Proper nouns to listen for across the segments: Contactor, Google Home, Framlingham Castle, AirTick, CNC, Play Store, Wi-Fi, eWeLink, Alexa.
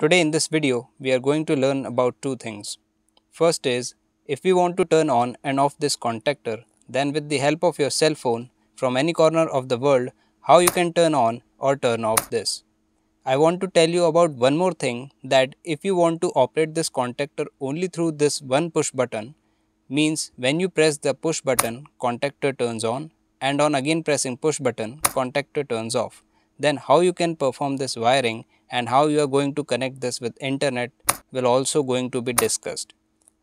Today in this video, we are going to learn about two things. First is, if we want to turn on and off this contactor, then with the help of your cell phone from any corner of the world, how you can turn on or turn off this. I want to tell you about one more thing, that if you want to operate this contactor only through this one push button, means when you press the push button, contactor turns on, and on again pressing push button, contactor turns off. Then how you can perform this wiring and how you are going to connect this with internet will also going to be discussed.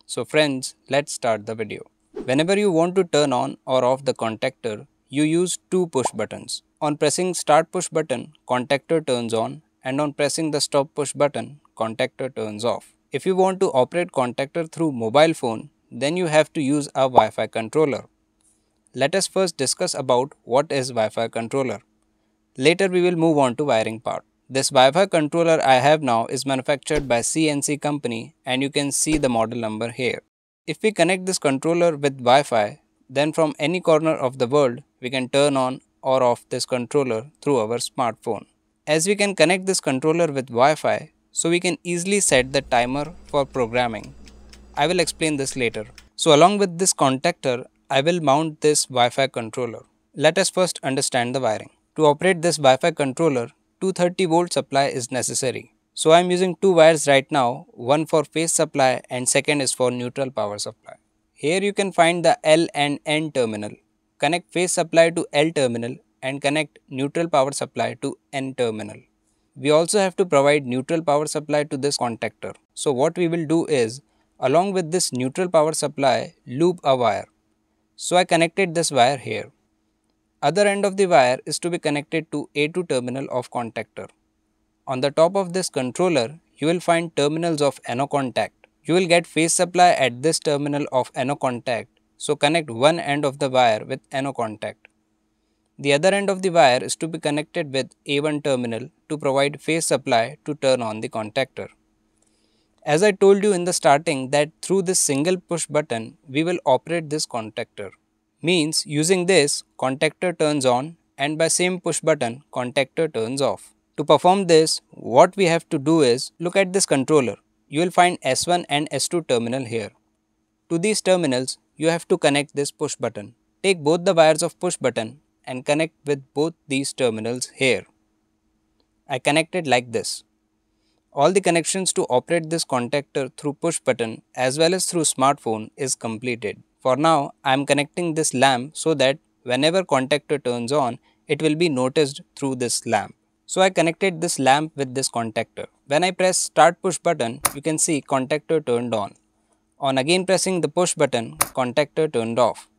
So friends, let's start the video. Whenever you want to turn on or off the contactor, you use two push buttons. On pressing start push button, contactor turns on, and on pressing the stop push button, contactor turns off. If you want to operate contactor through mobile phone, then you have to use a Wi-Fi controller. Let us first discuss about what is Wi-Fi controller. Later we will move on to wiring part. This Wi-Fi controller I have now is manufactured by CNC company, and you can see the model number here. If we connect this controller with Wi-Fi, then from any corner of the world, we can turn on or off this controller through our smartphone. As we can connect this controller with Wi-Fi, so we can easily set the timer for programming. I will explain this later. So along with this contactor, I will mount this Wi-Fi controller. Let us first understand the wiring. To operate this Wi-Fi controller, 230 volt supply is necessary. So I am using two wires right now, one for phase supply and second is for neutral power supply. Here you can find the L and N terminal. Connect phase supply to L terminal and connect neutral power supply to N terminal. We also have to provide neutral power supply to this contactor. So what we will do is, along with this neutral power supply, loop a wire. So I connected this wire here. Other end of the wire is to be connected to A2 terminal of contactor. On the top of this controller, you will find terminals of NO contact. You will get phase supply at this terminal of NO contact, so connect one end of the wire with NO contact. The other end of the wire is to be connected with A1 terminal to provide phase supply to turn on the contactor. As I told you in the starting that through this single push button, we will operate this contactor. Means using this, contactor turns on, and by same push button, contactor turns off. To perform this, what we have to do is, look at this controller. You will find S1 and S2 terminal here. To these terminals, you have to connect this push button. Take both the wires of push button and connect with both these terminals here. I connected like this. All the connections to operate this contactor through push button as well as through smartphone is completed. For now, I am connecting this lamp so that whenever contactor turns on, it will be noticed through this lamp. So I connected this lamp with this contactor. When I press start push button, you can see contactor turned on. On again pressing the push button, contactor turned off.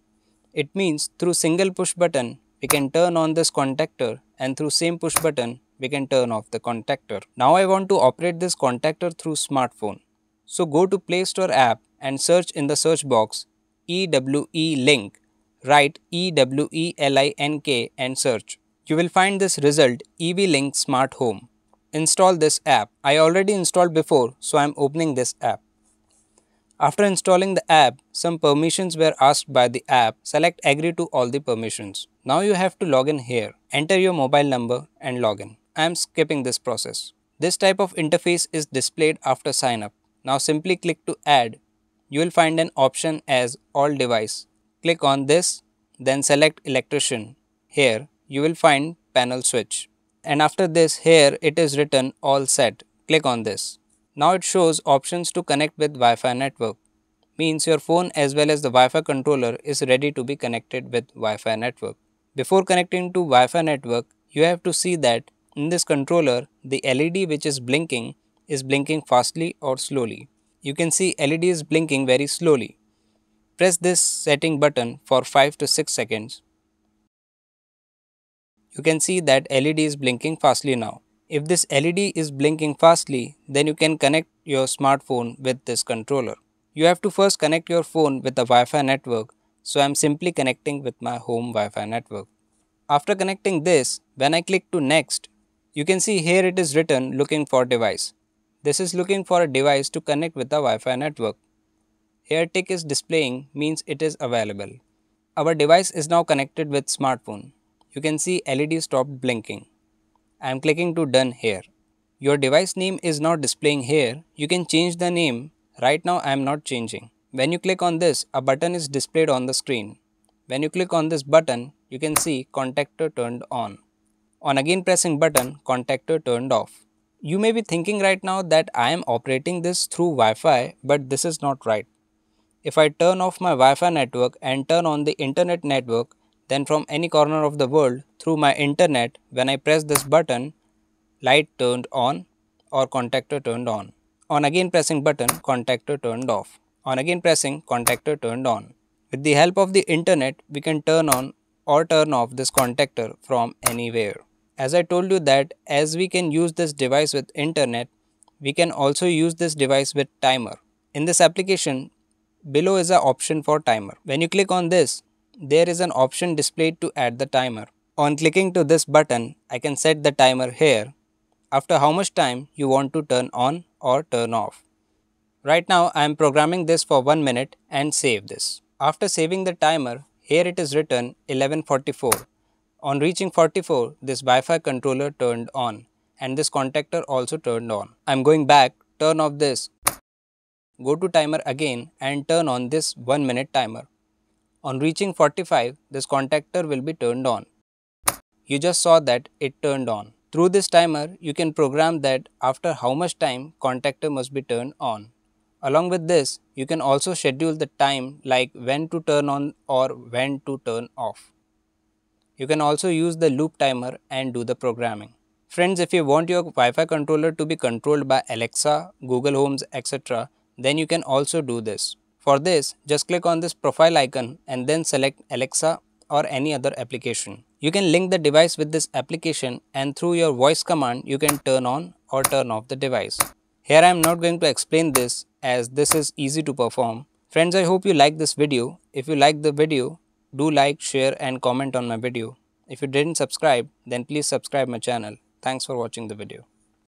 It means through single push button, we can turn on this contactor, and through same push button, we can turn off the contactor. Now I want to operate this contactor through smartphone. So go to Play Store app and search in the search box eWeLink. Write eWeLink and search. You will find this result, eWeLink Smart Home. Install this app. I already installed before, so I am opening this app. After installing the app, some permissions were asked by the app. Select agree to all the permissions. Now you have to log in here. Enter your mobile number and log in. I am skipping this process. This type of interface is displayed after sign up. Now simply click to add. You will find an option as all device. Click on this, then select electrician. Here you will find panel switch, and after this here it is written all set. Click on this. Now it shows options to connect with Wi-Fi network. Means your phone as well as the Wi-Fi controller is ready to be connected with Wi-Fi network. Before connecting to Wi-Fi network, you have to see that in this controller the LED which is blinking fastly or slowly. You can see LED is blinking very slowly. Press this setting button for 5 to 6 seconds. You can see that LED is blinking fastly now. If this LED is blinking fastly, then you can connect your smartphone with this controller. You have to first connect your phone with the Wi-Fi network, so I am simply connecting with my home Wi-Fi network. After connecting this, when I click to next, you can see here it is written looking for device. This is looking for a device to connect with the Wi-Fi network. AirTick is displaying, means it is available. Our device is now connected with smartphone. You can see LED stopped blinking. I am clicking to done here. Your device name is now displaying here. You can change the name. Right now I am not changing. When you click on this, a button is displayed on the screen. When you click on this button, you can see contactor turned on. On again pressing button, contactor turned off. You may be thinking right now that I am operating this through Wi-Fi, but this is not right. If I turn off my Wi-Fi network and turn on the internet network, then from any corner of the world through my internet, when I press this button, light turned on or contactor turned on. On again pressing button, contactor turned off. On again pressing, contactor turned on. With the help of the internet, we can turn on or turn off this contactor from anywhere. As I told you that as we can use this device with internet, we can also use this device with timer. In this application, below is an option for timer. When you click on this, there is an option displayed to add the timer. On clicking to this button, I can set the timer here, after how much time you want to turn on or turn off. Right now I am programming this for 1 minute and save this. After saving the timer, here it is written 11:44. On reaching 44, this Wi-Fi controller turned on and this contactor also turned on. I am going back, turn off this. Go to timer again and turn on this 1 minute timer. On reaching 45, this contactor will be turned on. You just saw that it turned on. Through this timer, you can program that after how much time contactor must be turned on. Along with this, you can also schedule the time like when to turn on or when to turn off. You can also use the loop timer and do the programming. Friends, if you want your Wi-Fi controller to be controlled by Alexa, Google Homes, etc., then you can also do this. For this, just click on this profile icon and then select Alexa or any other application. You can link the device with this application and through your voice command, you can turn on or turn off the device. Here I am not going to explain this as this is easy to perform. Friends, I hope you like this video. If you like the video, do like, share and comment on my video. If you didn't subscribe, then please subscribe my channel. Thanks for watching the video.